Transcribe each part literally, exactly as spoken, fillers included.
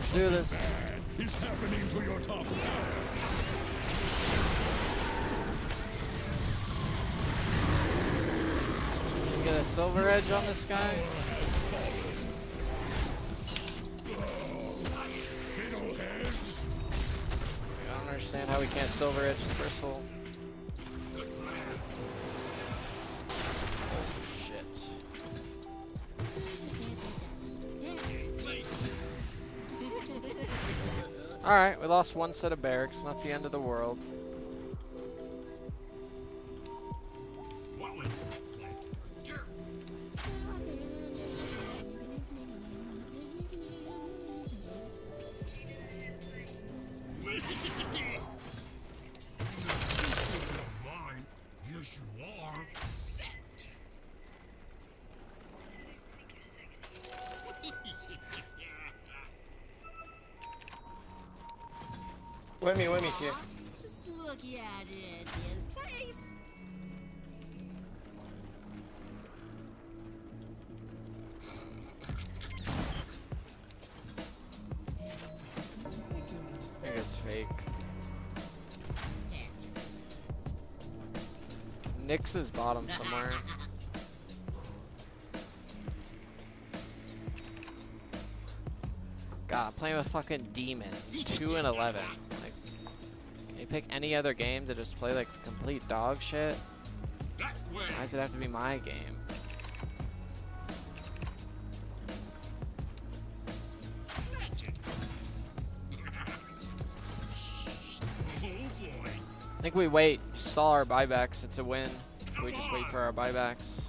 Let's do this. He's stepping into your top tower. Get a silver edge on this guy. I don't understand how we can't silver edge the first hole. Oh shit. Alright, we lost one set of barracks, not the end of the world. Wimmy, wimmy, kid. Just look at it in place. I think it's fake. Nyx is bottom somewhere. God, playing with fucking demons. two and eleven. Pick any other game to just play like complete dog shit? Why does it have to be my game? I think we wait, saw our buybacks, it's a win. We just wait for our buybacks.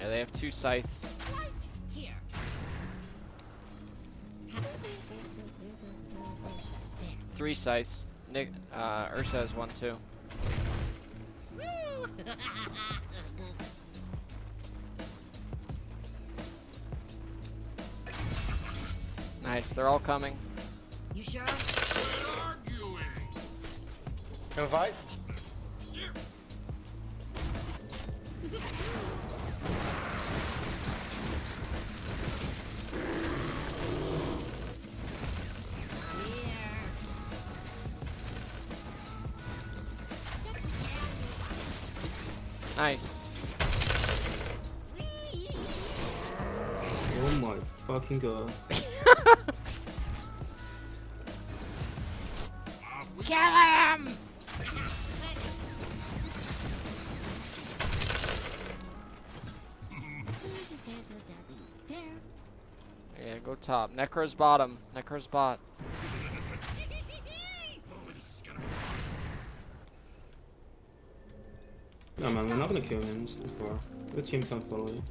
Yeah, they have two scythes. Three scythes. Nick, uh, Ursa has one too. Nice, they're all coming. You sure? Go fight. Nice. Oh my fucking god. Kill him! Yeah, go top. Necro's bottom. Necro's bot. No man, we're not gonna kill him so far. The team can't follow you.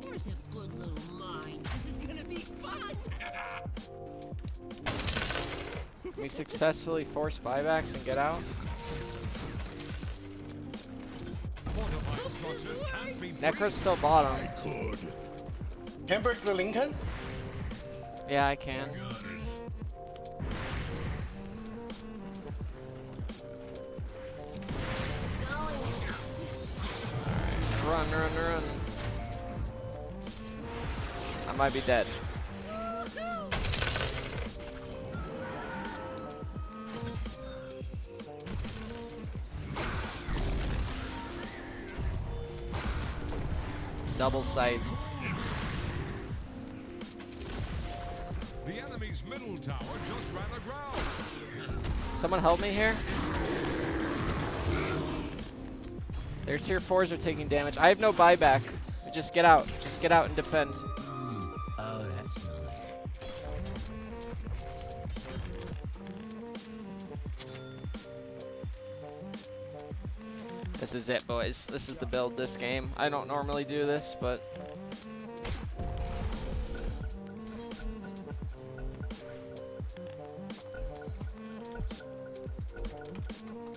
There's a good little mine. This is gonna be fun. We successfully force buybacks and get out. Necro's still bottom. Timber to Lincoln? Yeah, I can. Run, run, run. I might be dead. Double scythe. The enemy's middle tower just ran aground. Someone help me here? Their tier fours are taking damage. I have no buyback. Just get out. Just get out and defend. Mm. Oh, that's nice. This is it, boys. This is the build this game. I don't normally do this, but...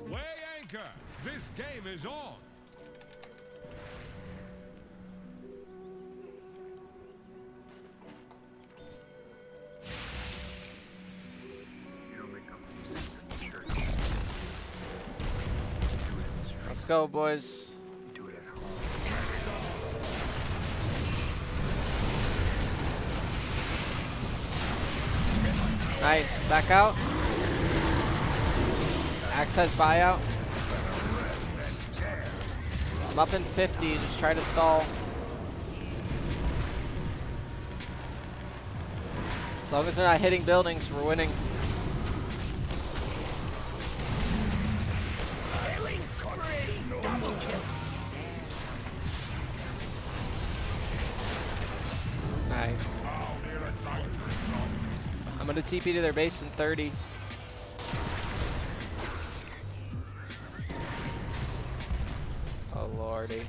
Way anchor! This game is on! Go, boys. Do it at home. Nice. Back out. Axe has buyout. I'm up in fifty. Just try to stall. As long as they're not hitting buildings, we're winning. Killing spree. Double kill. Nice. I'm gonna T P to their base in thirty. Oh lordy.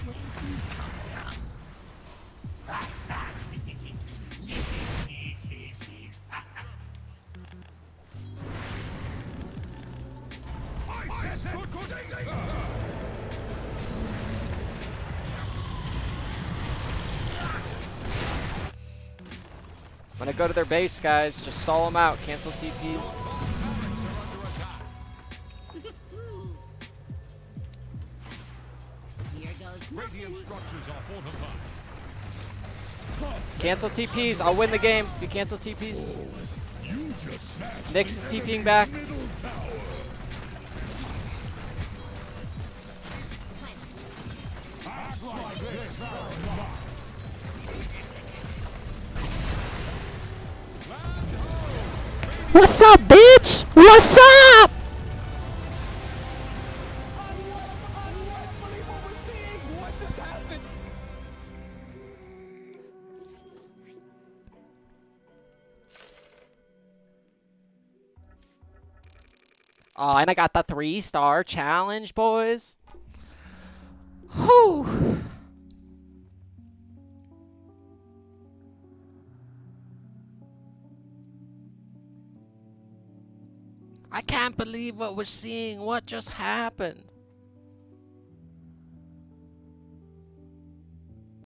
I'm gonna go to their base, guys. Just stall them out. Cancel T Ps. Cancel T Ps. I'll win the game if you cancel T Ps. Nyx is TPing back. What's up, bitch? What's up? Oh, and I got the three-star challenge, boys. Whew. I can't believe what we're seeing. What just happened?